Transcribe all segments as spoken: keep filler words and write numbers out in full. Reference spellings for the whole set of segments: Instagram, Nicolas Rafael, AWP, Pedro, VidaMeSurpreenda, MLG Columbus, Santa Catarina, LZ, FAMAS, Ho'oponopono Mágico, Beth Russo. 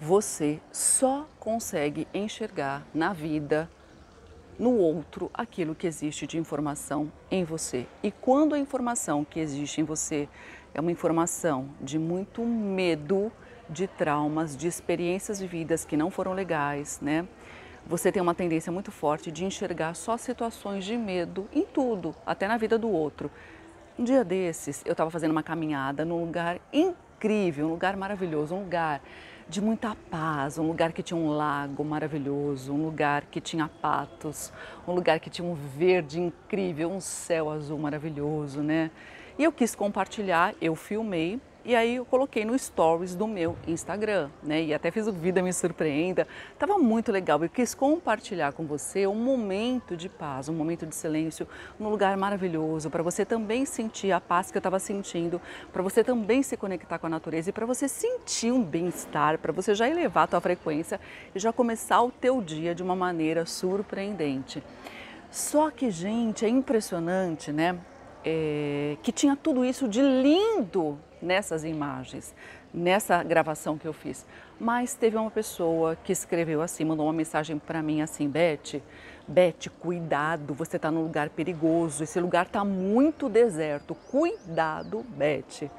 você só consegue enxergar na vida, no outro, aquilo que existe de informação em você. E quando a informação que existe em você é uma informação de muito medo, de traumas, de experiências vividas que não foram legais, né? Você tem uma tendência muito forte de enxergar só situações de medo em tudo, até na vida do outro. Um dia desses, eu estava fazendo uma caminhada num lugar incrível, um lugar maravilhoso, um lugar de muita paz, um lugar que tinha um lago maravilhoso, um lugar que tinha patos, um lugar que tinha um verde incrível, um céu azul maravilhoso, né? E eu quis compartilhar, eu filmei, e aí eu coloquei no stories do meu Instagram, né? E até fiz o Vida Me Surpreenda. Tava muito legal. Eu quis compartilhar com você um momento de paz, um momento de silêncio, num lugar maravilhoso, para você também sentir a paz que eu estava sentindo, para você também se conectar com a natureza e para você sentir um bem-estar, para você já elevar a tua frequência e já começar o teu dia de uma maneira surpreendente. Só que, gente, é impressionante, né? É, que tinha tudo isso de lindo nessas imagens, nessa gravação que eu fiz. Mas teve uma pessoa que escreveu assim, mandou uma mensagem para mim assim: Beth, Beth, cuidado, você está num lugar perigoso, esse lugar está muito deserto, cuidado, Beth.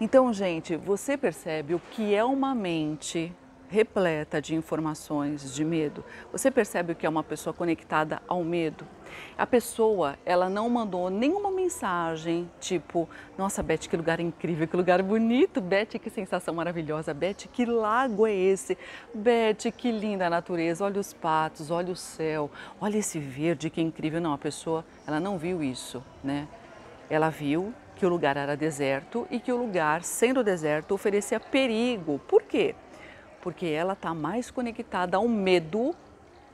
Então, gente, você percebe o que é uma mente repleta de informações de medo? Você percebe o que é uma pessoa conectada ao medo? A pessoa, ela não mandou nenhuma mensagem tipo: nossa, Beth, que lugar incrível, que lugar bonito, Beth, que sensação maravilhosa, Beth, que lago é esse, Beth, que linda a natureza, olha os patos, olha o céu, olha esse verde, que incrível. Não, a pessoa, ela não viu isso, né? Ela viu que o lugar era deserto e que o lugar, sendo deserto, oferecia perigo. Por quê? Porque ela está mais conectada ao medo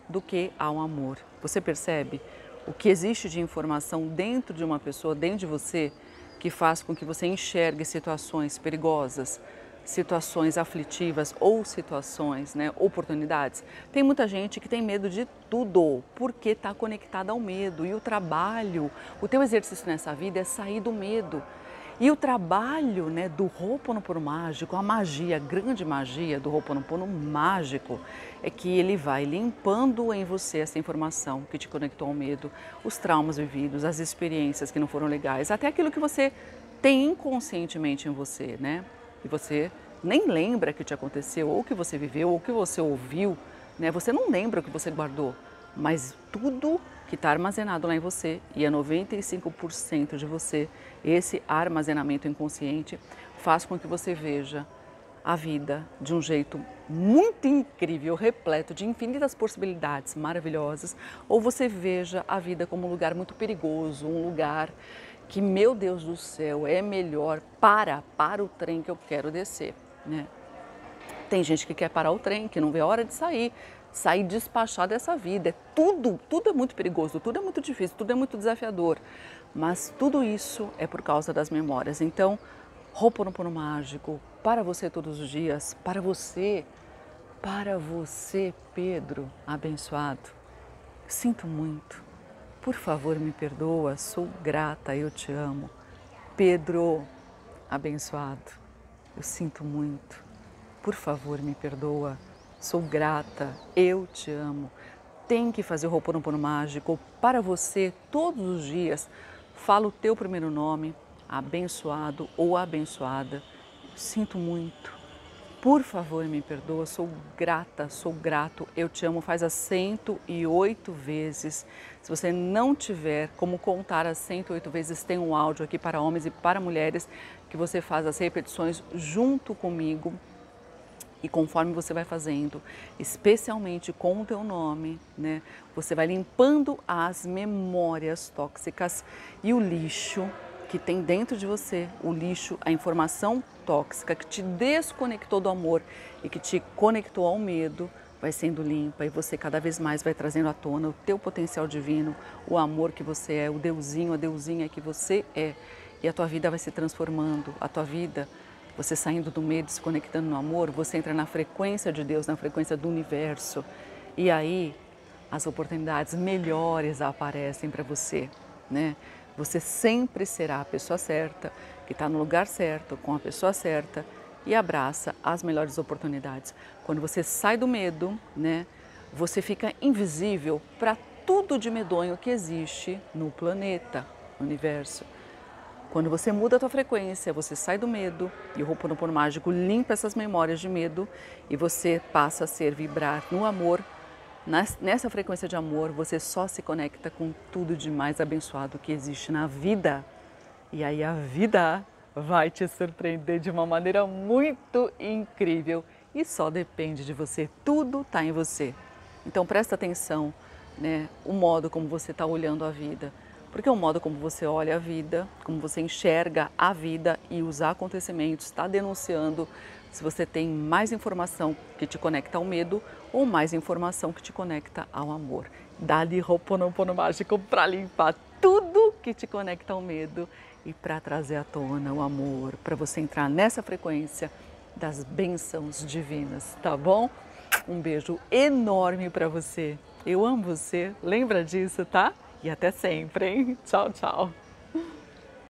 do que ao amor. Você percebe o que existe de informação dentro de uma pessoa, dentro de você, que faz com que você enxergue situações perigosas, situações aflitivas ou situações, né, oportunidades. Tem muita gente que tem medo de tudo, porque está conectada ao medo. E o trabalho, o teu exercício nessa vida é sair do medo. E o trabalho, né, do Ho'oponopono Mágico, a magia, a grande magia do Ho'oponopono Mágico, é que ele vai limpando em você essa informação que te conectou ao medo, os traumas vividos, as experiências que não foram legais, até aquilo que você tem inconscientemente em você, né? E você nem lembra que te aconteceu, ou que você viveu, ou que você ouviu, né? Você não lembra o que você guardou, mas tudo que está armazenado lá em você, e é noventa e cinco por cento de você, esse armazenamento inconsciente faz com que você veja a vida de um jeito muito incrível, repleto de infinitas possibilidades maravilhosas, ou você veja a vida como um lugar muito perigoso, um lugar que, meu Deus do céu, é melhor para, para o trem que eu quero descer, né? Tem gente que quer parar o trem, que não vê a hora de sair, sair despachar dessa vida. É tudo, tudo é muito perigoso, tudo é muito difícil, tudo é muito desafiador. Mas tudo isso é por causa das memórias. Então, Ho'oponopono Mágico, para você todos os dias, para você, para você, Pedro, abençoado. Sinto muito, por favor me perdoa, sou grata, eu te amo. Pedro, abençoado, eu sinto muito. Por favor, me perdoa, sou grata, eu te amo. Tem que fazer o Ho'oponopono Mágico para você todos os dias. Fala o teu primeiro nome, abençoado ou abençoada. Sinto muito, por favor, me perdoa, sou grata, sou grato, eu te amo. Faz as cento e oito vezes. Se você não tiver como contar as cento e oito vezes, tem um áudio aqui para homens e para mulheres que você faz as repetições junto comigo. E conforme você vai fazendo, especialmente com o teu nome, né, você vai limpando as memórias tóxicas e o lixo que tem dentro de você, o lixo, a informação tóxica que te desconectou do amor e que te conectou ao medo, vai sendo limpa e você cada vez mais vai trazendo à tona o teu potencial divino, o amor que você é, o deusinho, a deusinha que você é. E a tua vida vai se transformando, a tua vida... Você saindo do medo, se conectando no amor, você entra na frequência de Deus, na frequência do universo. E aí as oportunidades melhores aparecem para você, né? Você sempre será a pessoa certa, que está no lugar certo, com a pessoa certa e abraça as melhores oportunidades. Quando você sai do medo, né, você fica invisível para tudo de medonho que existe no planeta, no universo. Quando você muda a tua frequência, você sai do medo e o Ho'oponopono Mágico limpa essas memórias de medo e você passa a ser, vibrar no amor. Nessa frequência de amor, você só se conecta com tudo de mais abençoado que existe na vida. E aí a vida vai te surpreender de uma maneira muito incrível e só depende de você. Tudo está em você. Então presta atenção, né, o modo como você está olhando a vida. Porque o modo como você olha a vida, como você enxerga a vida e os acontecimentos, está denunciando se você tem mais informação que te conecta ao medo ou mais informação que te conecta ao amor. Dá-lhe Ho'oponopono Mágico para limpar tudo que te conecta ao medo e para trazer à tona o amor, para você entrar nessa frequência das bênçãos divinas, tá bom? Um beijo enorme para você. Eu amo você, lembra disso, tá? E até sempre, hein? Tchau, tchau.